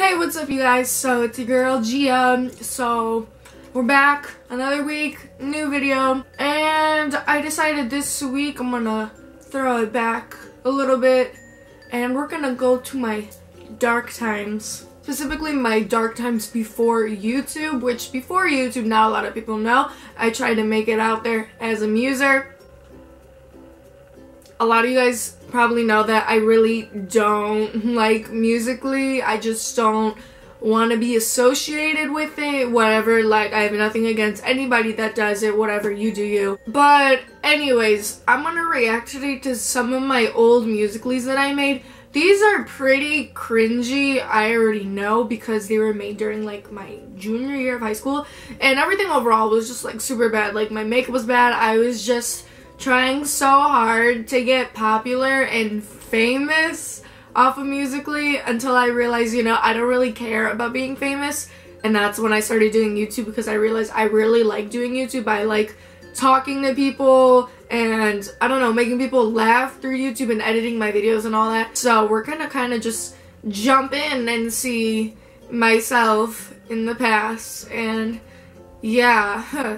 Hey, what's up, you guys? So it's your girl Gia. So we're back, another week, new video, and I decided this week I'm gonna throw it back a little bit and we're gonna go to my dark times, specifically my dark times before YouTube, which before YouTube, not a lot of people know. I tried to make it out there as a muser. A lot of you guys probably know that I really don't like Musical.ly. I just don't want to be associated with it, whatever. Like, I have nothing against anybody that does it, whatever, you do you. But anyways, I'm gonna react today to some of my old Musical.lys that I made. These are pretty cringy, I already know, because they were made during like my junior year of high school, and everything overall was just like super bad. Like, my makeup was bad. I was just trying so hard to get popular and famous off of Musical.ly until I realized, you know, I don't really care about being famous. And that's when I started doing YouTube, because I realized I really like doing YouTube. I like talking to people and, I don't know, making people laugh through YouTube and editing my videos and all that. So we're gonna kind of just jump in and see myself in the past. And yeah.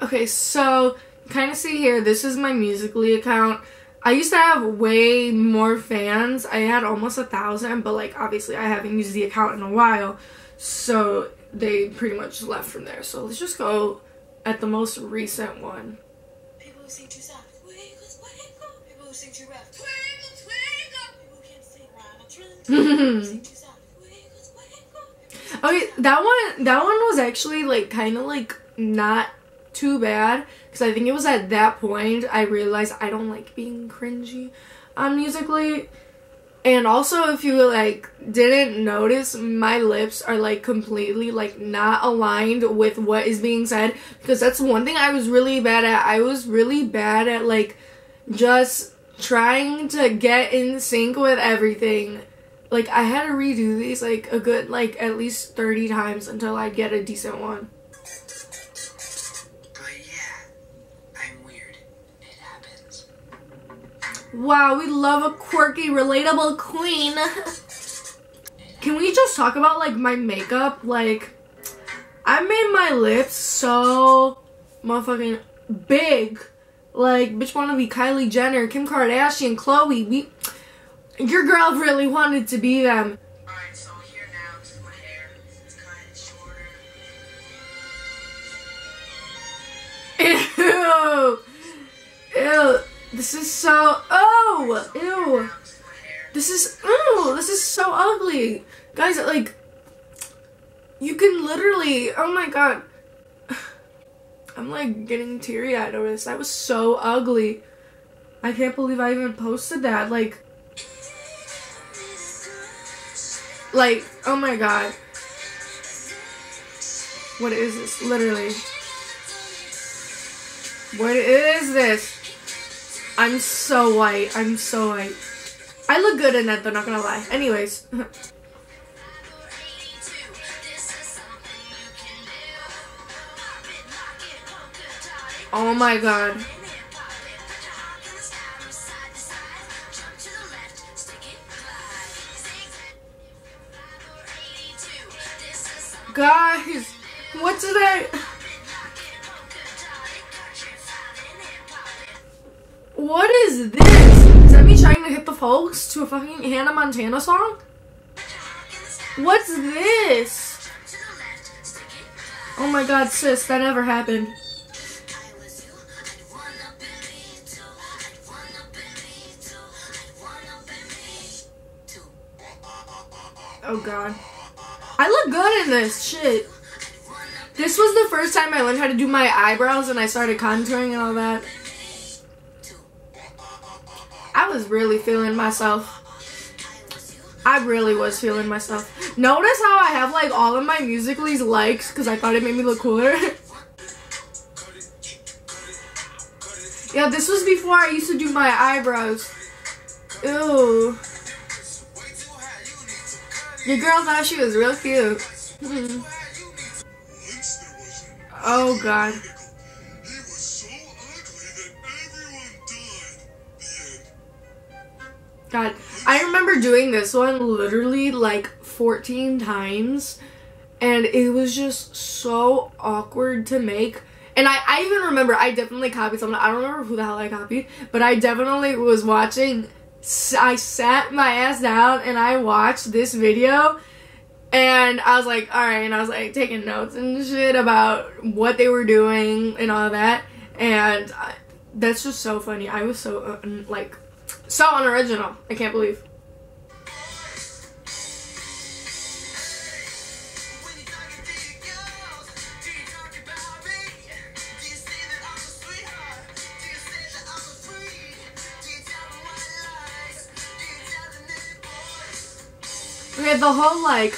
Okay, so kind of see here, this is my Musical.ly account. I used to have way more fans. I had almost 1,000, but like obviously I haven't used the account in a while, so they pretty much left from there. So let's just go at the most recent one. People sing too soft. Twinkle, twinkle. People sing too rough. Twinkle, twinkle. People can't sing rhyme or trilling. People sing too soft. Twinkle, twinkle. Okay, that one was actually like kind of like not too bad, because I think it was at that point I realized I don't like being cringy on Musical.ly. And also, if you like didn't notice, my lips are like completely like not aligned with what is being said, because that's one thing I was really bad at. I was really bad at like just trying to get in sync with everything. Like, I had to redo these like a good like at least 30 times until I'd get a decent one. Wow, we love a quirky, relatable queen. Can we just talk about like my makeup? Like, I made my lips so motherfucking big. Like, bitch wanna be Kylie Jenner, Kim Kardashian, Khloe. Your girl really wanted to be them. All right, so here now is my hair. It's kind of shorter. Ew. Ew. This is so, oh, ew. This is so ugly. Guys, like, you can literally, oh my god. I'm like getting teary-eyed over this. That was so ugly. I can't believe I even posted that. Like, oh my god. What is this, literally? What is this? I'm so white. I'm so white. I look good in that though, not gonna lie. Anyways. Oh my god. Guys, what did I... What is this? Is that me trying to hit the folks to a fucking Hannah Montana song? What's this? Oh my god, sis, that never happened. Oh god. I look good in this, shit. This was the first time I learned how to do my eyebrows and I started contouring and all that. I was really feeling myself. I really was feeling myself. Notice how I have like all of my Musical.ly's likes, because I thought it made me look cooler. Yeah, this was before I used to do my eyebrows. Ew. Your girl thought she was real cute. Oh god. God, I remember doing this one literally like 14 times, and it was just so awkward to make. And I even remember I definitely copied someone. I don't remember who the hell I copied, but I definitely was watching. I sat my ass down and I watched this video, and I was like, alright, and I was like taking notes and shit about what they were doing and all that, and that's just so funny. I was so like, so unoriginal. I can't believe. Okay, the whole like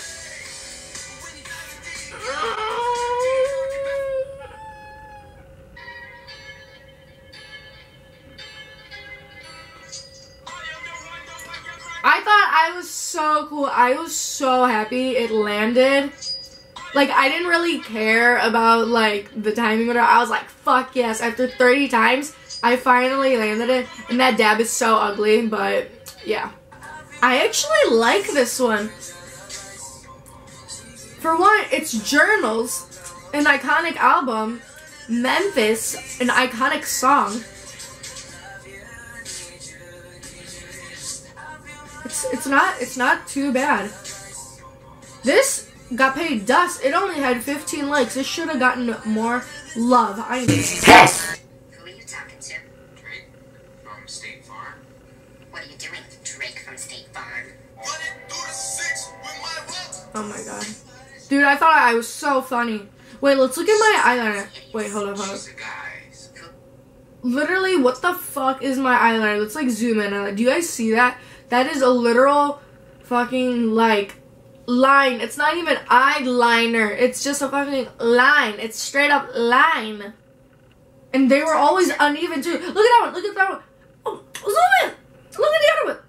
I thought I was so cool. I was so happy it landed. Like, I didn't really care about like the timing, but I was like, fuck yes, after 30 times I finally landed it. And that dab is so ugly, but yeah, I actually like this one. For one, it's Journals, an iconic album, Memphis, an iconic song. It's not too bad. This got paid dust. It only had 15 likes. This should have gotten more love. I know. Yes. Who are you talking to? Drake from State Farm. What are you doing? Drake from State Farm. Oh my god. Dude, I thought I was so funny. Wait, let's look at my eyeliner. Wait, hold up. Literally, what the fuck is my eyeliner? Let's like zoom in on that. Do you guys see that? That is a literal fucking like line. It's not even eyeliner. It's just a fucking line. It's straight up line. And they were always uneven too. Look at that one. Look at that one. Oh, zoom in. Look at the other one.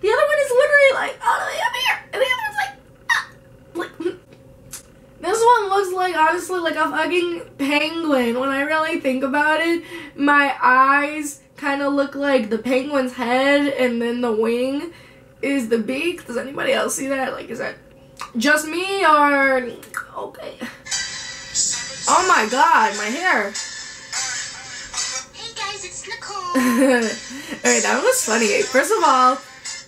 The other one is literally like all the way up here, and the other one's like, ah. Like, this one looks like, honestly, like a fucking penguin. When I really think about it, my eyes kind of look like the penguin's head, and then the wing is the beak. Does anybody else see that? Like, is that just me, or okay? Oh my god, my hair. Hey guys, it's Nicole. Alright, that was funny. First of all,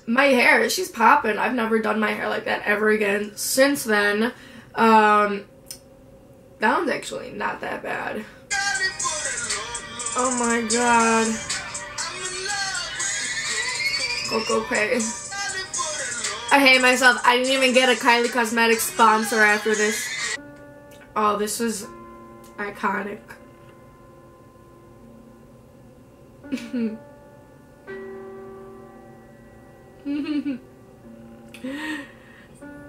my hair, she's popping. I've never done my hair like that ever again since then. That one's actually not that bad. Oh my god. Coco Pay. I hate myself. I didn't even get a Kylie Cosmetics sponsor after this. Oh, this is iconic.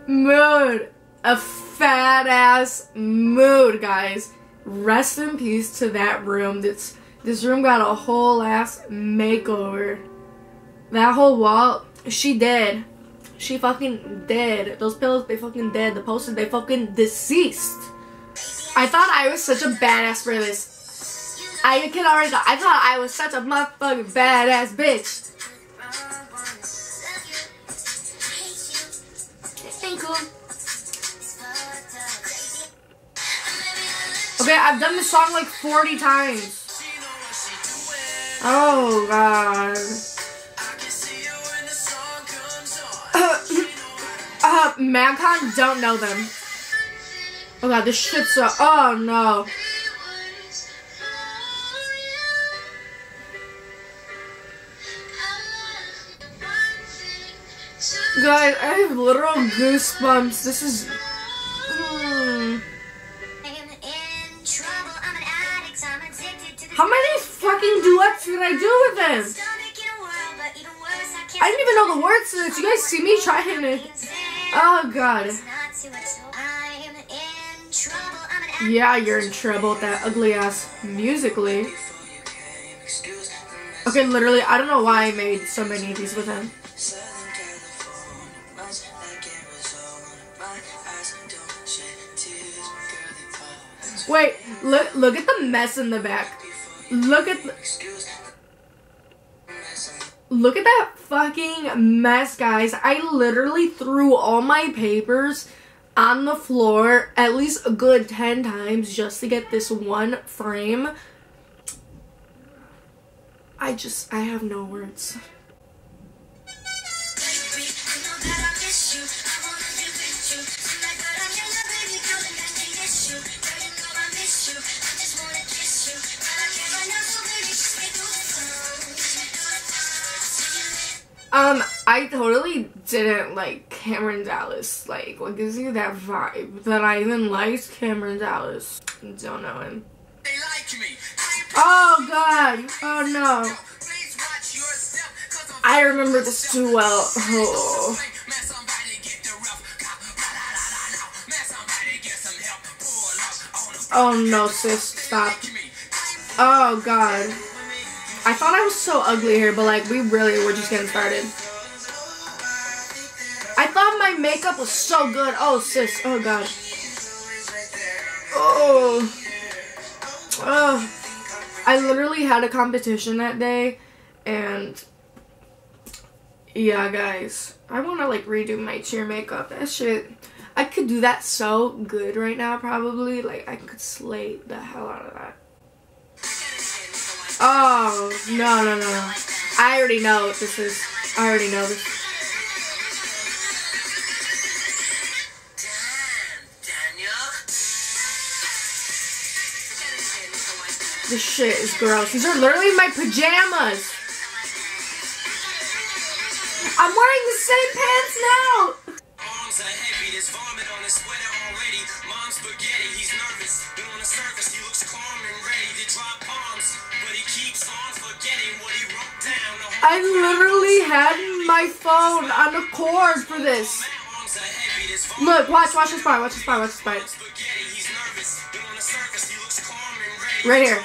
Mood. A fat ass mood, guys. Rest in peace to that room. This room got a whole ass makeover. That whole wall, she dead. She fucking dead. Those pillows, they fucking dead. The posters, they fucking deceased. I thought I was such a badass for this. I can already go. I thought I was such a motherfucking badass bitch. Okay, I've done this song like 40 times. Oh god. Magcon, don't know them. Oh god, this shit's so. Oh no. Guys, I have literal goosebumps. This is. How many fucking duets did I do with this? I didn't even know the words to this. You guys see me trying it? Oh god. Yeah, you're in trouble with that ugly ass Musical.ly. Okay, literally, I don't know why I made so many of these with him. Wait, look at the mess in the back. Look at the Look at that fucking mess, guys. I literally threw all my papers on the floor at least a good 10 times just to get this one frame. I have no words. I totally didn't like Cameron Dallas. Like, what gives you that vibe that I even liked Cameron Dallas? Don't know him. They like me. Oh god! Oh no! I remember this too well. Oh. Oh no, sis! Stop! Oh god! I thought I was so ugly here, but like we really were just getting started. I thought my makeup was so good. Oh sis, oh gosh. Oh. Oh. I literally had a competition that day, and yeah guys, I wanna like redo my cheer makeup. That shit, I could do that so good right now probably. Like I could slay the hell out of that. Oh, no, no, no. I already know what this is. I already know this. This shit is gross. These are literally my pajamas. I'm wearing the same pants now. Arms are heavy. There's vomit on his sweater already. Mom's spaghetti. He's nervous. But on the surface, he looks calm and ready to drop bombs. But he keeps on forgetting what he wrote down. I literally had my phone on the cord for this. Look, watch this part, watch this part, watch this part. Right here.